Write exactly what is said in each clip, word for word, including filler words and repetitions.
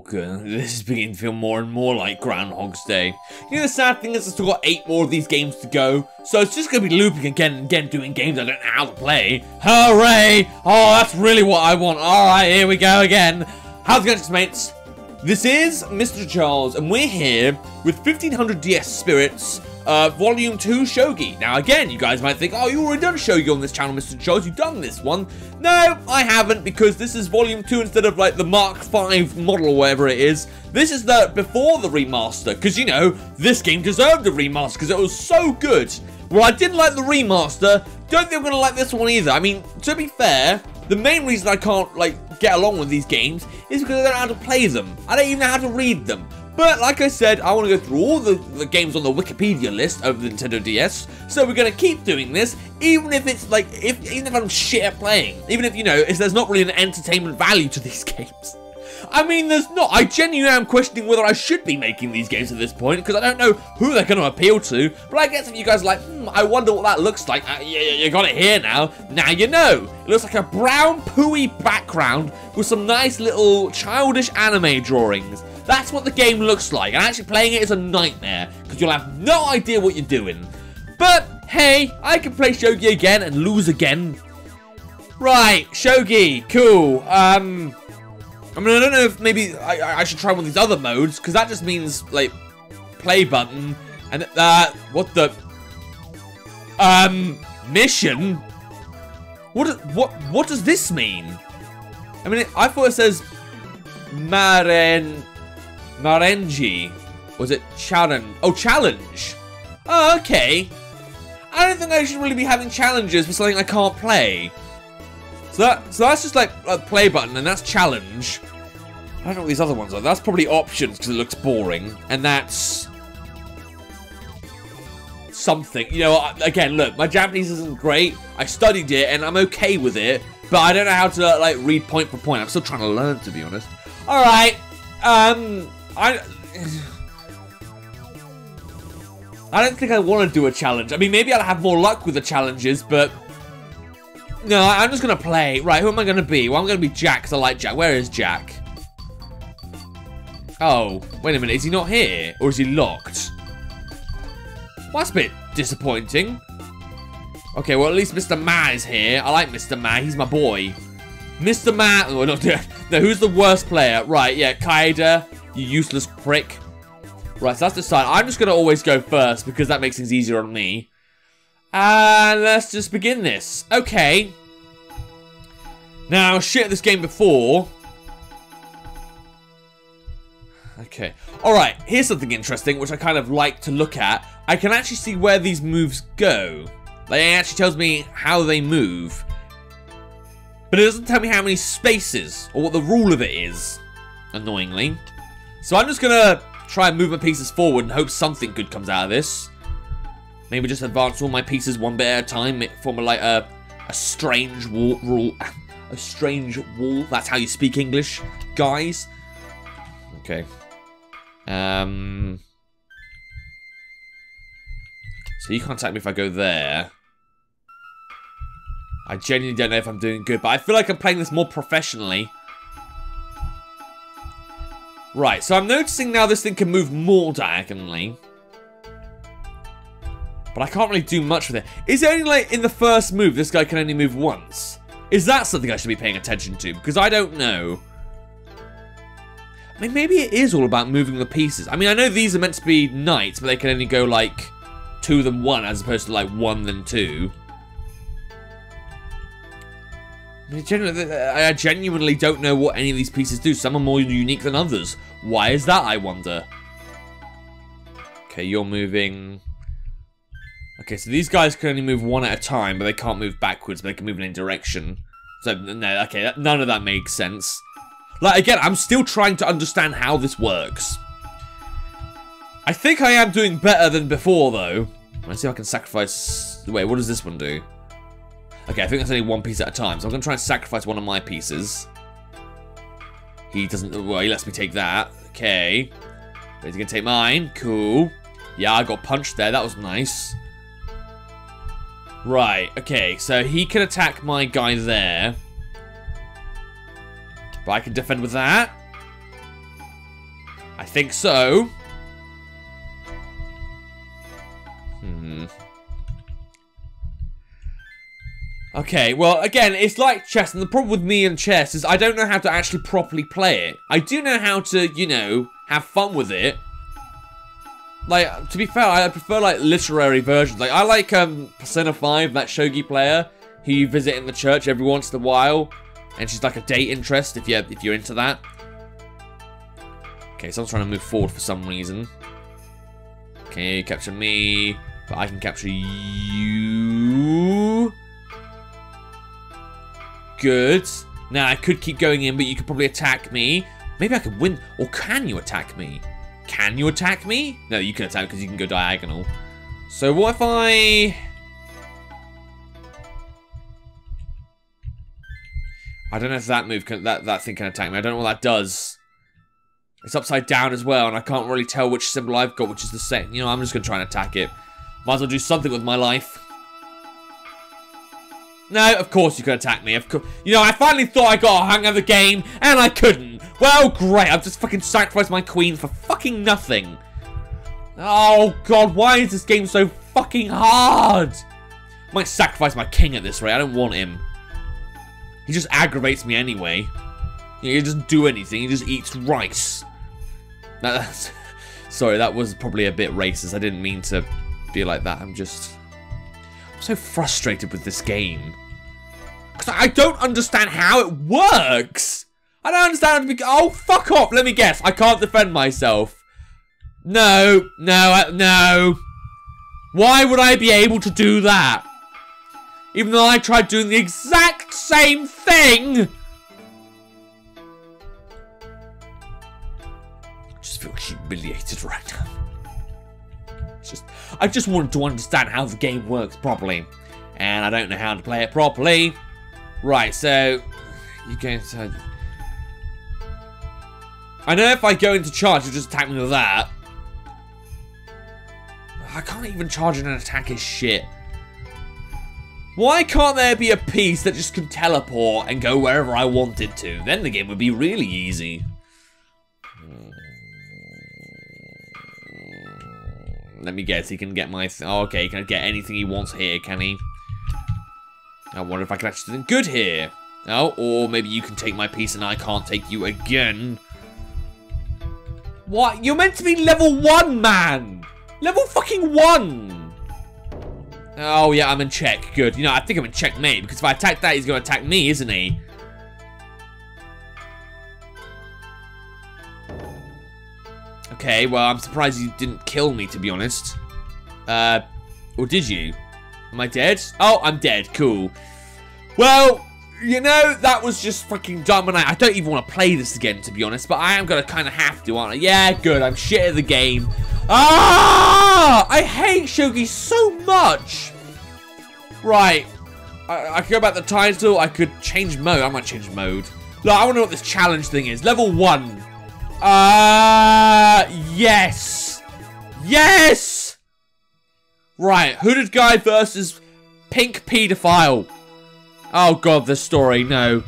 Falcon. This is beginning to feel more and more like Groundhog's Day. You know, the sad thing is I've still got eight more of these games to go, so it's just going to be looping again and again, doing games I don't know how to play. Hooray! Oh, that's really what I want. Alright, here we go again. How's it going, mates? This is Mister Charles, and we're here with fifteen hundred D S Spirits, uh, Volume two Shogi. Now, again, you guys might think, oh, you've already done Shogi on this channel, Mister Charles, you've done this one. No, I haven't, because this is Volume two instead of, like, the Mark five model or whatever it is. This is the before the remaster, because, you know, this game deserved a remaster, because it was so good. Well, I didn't like the remaster. Don't think I'm going to like this one either. I mean, to be fair, the main reason I can't, like, get along with these games is because I don't know how to play them. I don't even know how to read them. But, like I said, I want to go through all the, the games on the Wikipedia list of the Nintendo D S, so we're going to keep doing this, even if it's, like, if, even if I'm shit at playing. Even if, you know, if there's not really an entertainment value to these games. I mean, there's not. I genuinely am questioning whether I should be making these games at this point, because I don't know who they're going to appeal to, but I guess if you guys are like, hmm, I wonder what that looks like, uh, you, you got it here now, now you know. It looks like a brown, pooey background with some nice little childish anime drawings. That's what the game looks like, and actually playing it is a nightmare, because you'll have no idea what you're doing. But, hey, I can play Shogi again and lose again. Right, Shogi, cool, um... I mean, I don't know if maybe I, I should try one of these other modes, because that just means, like, play button, and, uh, what the, um, mission? What, what, what does this mean? I mean, it, I thought it says Maren, Marenji, was it challenge? Oh, challenge. Oh, okay. I don't think I should really be having challenges for something I can't play. So, that, so that's just like a play button, and that's challenge. I don't know what these other ones are. That's probably options, because it looks boring. And that's something. You know, again, look, my Japanese isn't great. I studied it, and I'm okay with it. But I don't know how to, like, read point for point. I'm still trying to learn, to be honest. All right. Um, I... I don't think I want to do a challenge. I mean, maybe I'll have more luck with the challenges, but... No, I'm just going to play. Right, who am I going to be? Well, I'm going to be Jack, because I like Jack. Where is Jack? Oh, wait a minute. Is he not here? Or is he locked? Well, that's a bit disappointing. Okay, well, at least Mister Ma is here. I like Mister Ma. He's my boy. Mister Ma... Oh, no, no, who's the worst player? Right, yeah, Kaida, you useless prick. Right, so that's the sign. I'm just going to always go first, because that makes things easier on me. And uh, let's just begin this. Okay. Now, shit, this game before. Okay. Alright, here's something interesting, which I kind of like to look at. I can actually see where these moves go. Like, it actually tells me how they move. But it doesn't tell me how many spaces, or what the rule of it is, annoyingly. So I'm just gonna try and move my pieces forward and hope something good comes out of this. Maybe just advance all my pieces one bit at a time, form like a, a strange wall, rule, a strange wall. That's how you speak English, guys. Okay. Um. So you can't attack me if I go there. I genuinely don't know if I'm doing good, but I feel like I'm playing this more professionally. Right, so I'm noticing now this thing can move more diagonally. But I can't really do much with it. Is it only like in the first move, this guy can only move once? Is that something I should be paying attention to? Because I don't know. I mean, maybe it is all about moving the pieces. I mean, I know these are meant to be knights, but they can only go like two then one as opposed to like one then two. I mean, genuinely, I genuinely don't know what any of these pieces do. Some are more unique than others. Why is that, I wonder? Okay, you're moving... Okay, so these guys can only move one at a time, but they can't move backwards, but they can move in any direction. So, no, okay, that, none of that makes sense. Like, again, I'm still trying to understand how this works. I think I am doing better than before, though. Let's see if I can sacrifice... Wait, what does this one do? Okay, I think that's only one piece at a time, so I'm going to try and sacrifice one of my pieces. He doesn't... Well, he lets me take that. Okay. He's going to take mine. Cool. Yeah, I got punched there. That was nice. Right, okay, so he can attack my guy there. But I can defend with that. think so. Hmm. Okay, well, again, it's like chess, and the problem with me and chess is I don't know how to actually properly play it. I do know how to, you know, have fun with it. Like, to be fair, I prefer, like, literary versions. Like, I like, um, Persona five, that Shogi player, who you visit in the church every once in a while, and she's, like, a date interest, if you're, if you're into that. Okay, so I'm trying to move forward for some reason. Okay, you capture me, but I can capture you. Good. Now, I could keep going in, but you could probably attack me. Maybe I could win, or can you attack me? Can you attack me? No, you can attack because you can go diagonal. So what if I... I don't know if that move can, that, that thing can attack me. I don't know what that does. It's upside down as well, and I can't really tell which symbol I've got, which is the same. You know, I'm just going to try and attack it. Might as well do something with my life. No, of course you could attack me. Of course. You know, I finally thought I got a hang of the game, and I couldn't. Well, great. I've just fucking sacrificed my queen for fucking nothing. Oh, God. Why is this game so fucking hard? I might sacrifice my king at this rate. I don't want him. He just aggravates me anyway. You know, he doesn't do anything. He just eats rice. Now, that's... Sorry, that was probably a bit racist. I didn't mean to be like that. I'm just... I'm so frustrated with this game. Because I don't understand how it works. I don't understand how to be... Oh, fuck off. Let me guess. I can't defend myself. No. No. No. Why would I be able to do that? Even though I tried doing the exact same thing. I just feel humiliated right now. It's just... I just wanted to understand how the game works properly. And I don't know how to play it properly. Right, so... You're going to... I know if I go into charge, you'll just attack me with that. I can't even charge and attack his shit. Why can't there be a piece that just can teleport and go wherever I want it to? Then the game would be really easy. Let me guess, he can get my... Th oh, okay, he can get anything he wants here, can he? I wonder if I can actually do something good here. Oh, or maybe you can take my piece and I can't take you again. What? You're meant to be level one, man! Level fucking one! Oh, yeah, I'm in check. Good. You know, I think I'm in checkmate, because if I attack that, he's going to attack me, isn't he? Okay, well, I'm surprised you didn't kill me, to be honest. Uh, or did you? Am I dead? Oh, I'm dead. Cool. Well... You know, that was just fucking dumb, and I, I don't even want to play this again, to be honest, but I am going to kind of have to, aren't I? Yeah, good, I'm shit at the game. Ah! I hate Shogi so much! Right. I, I could go back to the title, I could change mode. I might change mode. Look, I want to know what this challenge thing is. Level one. Uh, yes! Yes! Right, hooded guy versus pink pedophile. Oh god, this story, no.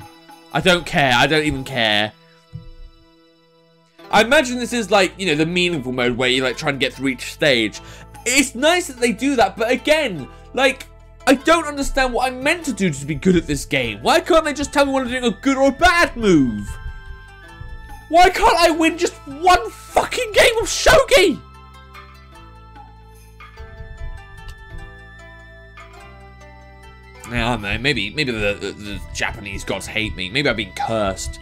I don't care, I don't even care. I imagine this is like, you know, the meaningful mode where you like try and get through each stage. It's nice that they do that, but again, like, I don't understand what I'm meant to do to be good at this game. Why can't they just tell me when I'm doing a good or a bad move? Why can't I win just one fucking game of Shogi? I don't know, maybe, maybe the, the, the Japanese gods hate me. Maybe I've been cursed.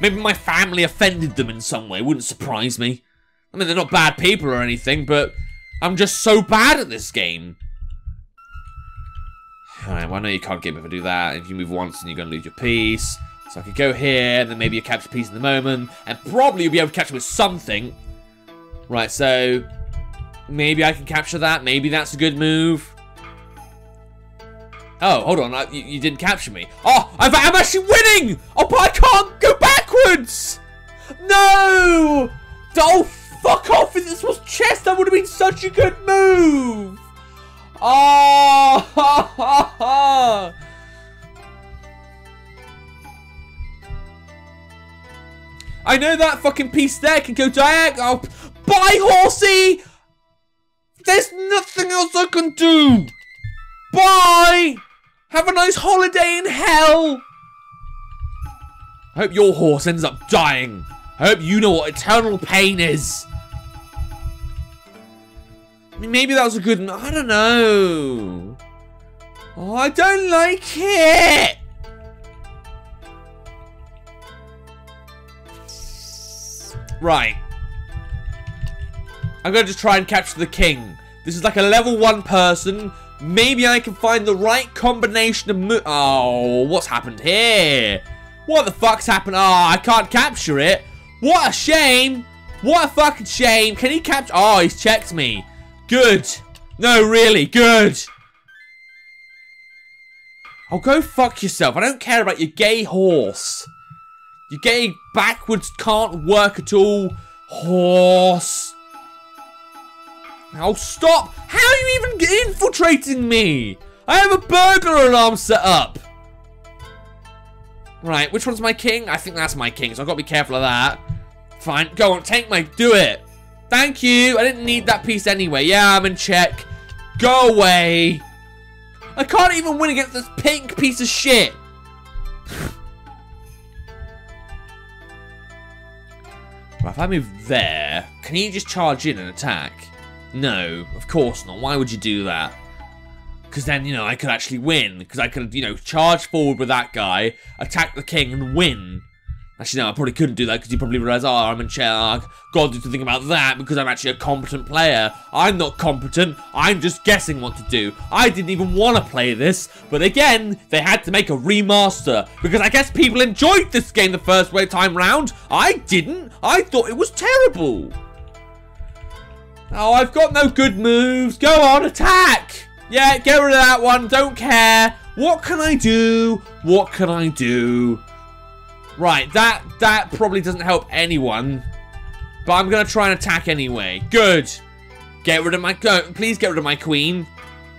Maybe my family offended them in some way. Wouldn't surprise me. I mean, they're not bad people or anything, but I'm just so bad at this game. Alright, well, I know you can't get me if I do that. If you move once, then you're going to lose your piece. So I could go here, and then maybe you capture piece in the moment. And probably you'll be able to capture with something. Right, so maybe I can capture that. Maybe that's a good move. Oh, hold on, I, you, you didn't capture me. Oh, I've, I'm actually winning! Oh, but I can't go backwards! No! Oh, fuck off! If this was chess, that would have been such a good move! Oh, ha, ha, ha. I I know that fucking piece there can go diagonal. Bye, horsey! There's nothing else I can do! Bye! Have a nice holiday in hell! I hope your horse ends up dying. I hope you know what eternal pain is. I mean, maybe that was a good... I don't know. Oh, I don't like it! Right. I'm going to just try and capture the king. This is like a level one person. Maybe I can find the right combination of mo- Oh, what's happened here? What the fuck's happened? Oh, I can't capture it. What a shame. What a fucking shame. Can he capture? Oh, he's checked me. Good. No, really. Good. Oh, go fuck yourself. I don't care about your gay horse. Your gay backwards can't work at all. Horse. Now stop. How are you even infiltrating me? I have a burglar alarm set up. Right, which one's my king? I think that's my king, so I've got to be careful of that. Fine, go on, take my... Do it. Thank you. I didn't need that piece anyway. Yeah, I'm in check. Go away. I can't even win against this pink piece of shit. Right, if I move there, can you just charge in and attack? No, of course not. Why would you do that? Because then, you know, I could actually win. Because I could, you know, charge forward with that guy, attack the king, and win. Actually, no, I probably couldn't do that because you probably realise, oh, I'm in charge. God, do you think about that because I'm actually a competent player. I'm not competent. I'm just guessing what to do. I didn't even want to play this. But again, they had to make a remaster because I guess people enjoyed this game the first time round. I didn't. I thought it was terrible. Oh, I've got no good moves. Go on, attack. Yeah, get rid of that one. Don't care. What can I do? What can I do? Right, that that probably doesn't help anyone. But I'm going to try and attack anyway. Good. Get rid of my... Go, please get rid of my queen.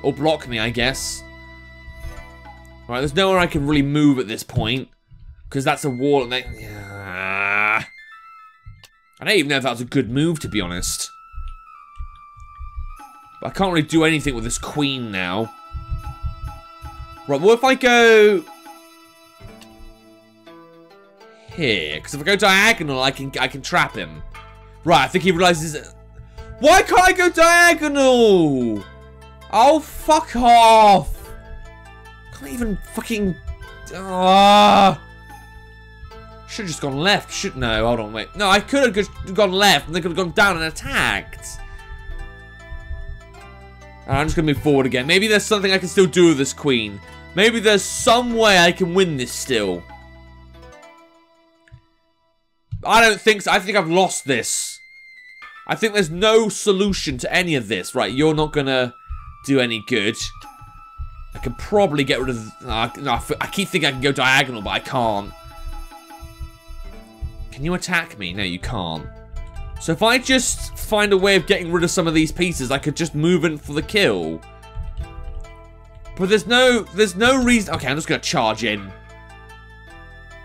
Or block me, I guess. Right, there's nowhere I can really move at this point. Because that's a wall. And they, yeah. I don't even know if that was a good move, to be honest. I can't really do anything with this queen now. Right, well, if I go... here. Because if I go diagonal, I can I can trap him. Right, I think he realises... Why can't I go diagonal? Oh, fuck off. Can't even fucking... Ah. Should have just gone left, shouldn't No, hold on, wait. No, I could have just gone left, and they could have gone down and attacked. I'm just going to move forward again. Maybe there's something I can still do with this queen. Maybe there's some way I can win this still. I don't think so. I think I've lost this. I think there's no solution to any of this. Right, you're not going to do any good. I can probably get rid of... Uh, no, I keep thinking I can go diagonal, but I can't. Can you attack me? No, you can't. So if I just find a way of getting rid of some of these pieces, I could just move in for the kill. But there's no, there's no reason. Okay, I'm just gonna charge in. I'm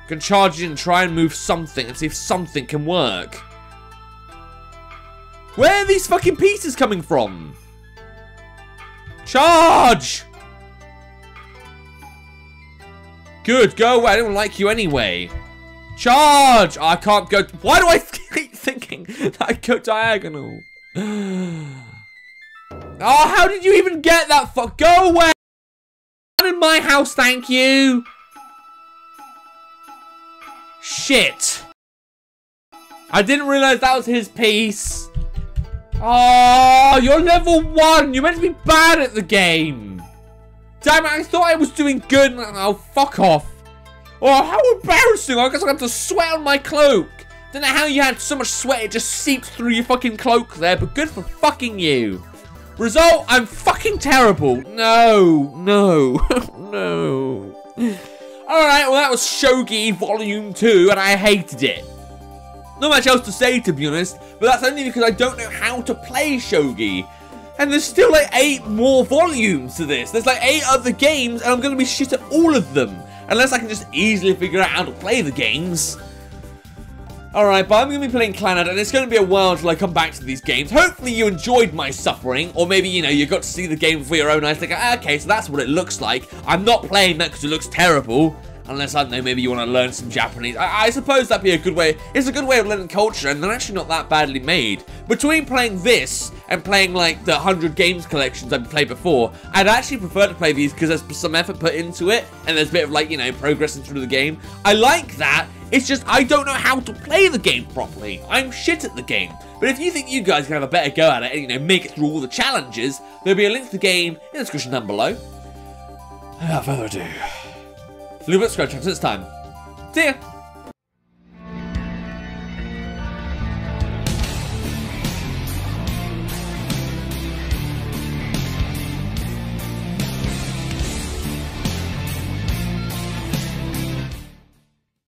gonna charge in and try and move something and see if something can work. Where are these fucking pieces coming from? Charge! Good, go away. I don't like you anyway. Charge! Oh, I can't go. Why do I keep thinking that I go diagonal? Oh, how did you even get that? Fuck, go away! Not in my house, thank you. Shit! I didn't realize that was his piece. Oh, you're level one. You're meant to be bad at the game. Damn it! I thought I was doing good. Oh, fuck off. Oh, how embarrassing! I guess I have to sweat on my cloak. Don't know how you had so much sweat it just seeps through your fucking cloak there, but good for fucking you. Result, I'm fucking terrible. No, no, no. Alright, well that was Shogi Volume two, and I hated it. Not much else to say, to be honest, but that's only because I don't know how to play Shogi. And there's still like eight more volumes to this. There's like eight other games, and I'm going to be shit at all of them. Unless I can just easily figure out how to play the games. Alright, but I'm going to be playing Clannad, and it's going to be a while till I come back to these games. Hopefully you enjoyed my suffering, or maybe, you know, you got to see the game for your own eyes. Like, ah, okay, so that's what it looks like. I'm not playing that because it looks terrible. Unless, I don't know, maybe you want to learn some Japanese. I, I suppose that'd be a good way. It's a good way of learning culture, and they're actually not that badly made. Between playing this and playing, like, the one hundred games collections I've played before, I'd actually prefer to play these because there's some effort put into it, and there's a bit of, like, you know, progressing through the game. I like that. It's just I don't know how to play the game properly. I'm shit at the game. But if you think you guys can have a better go at it and, you know, make it through all the challenges, there'll be a link to the game in the description down below. Without further ado... Leave it subscribe, it's time. See ya!